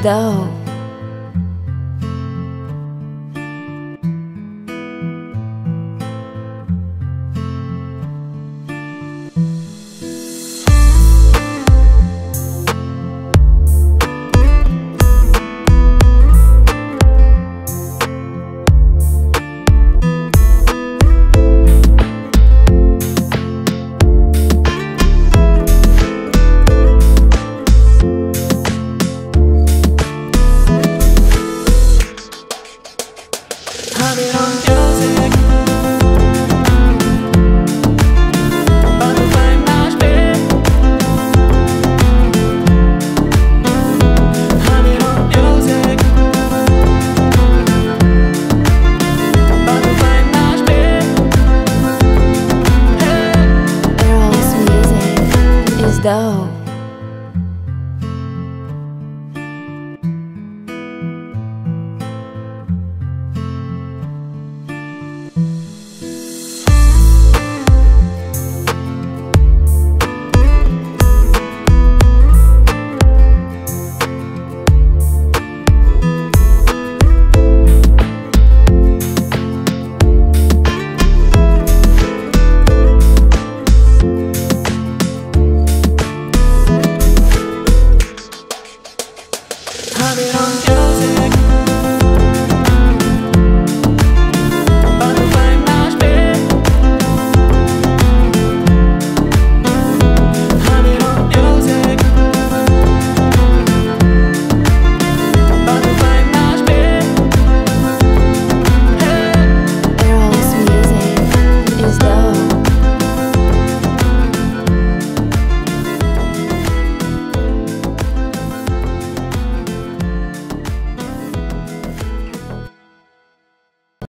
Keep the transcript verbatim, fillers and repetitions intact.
though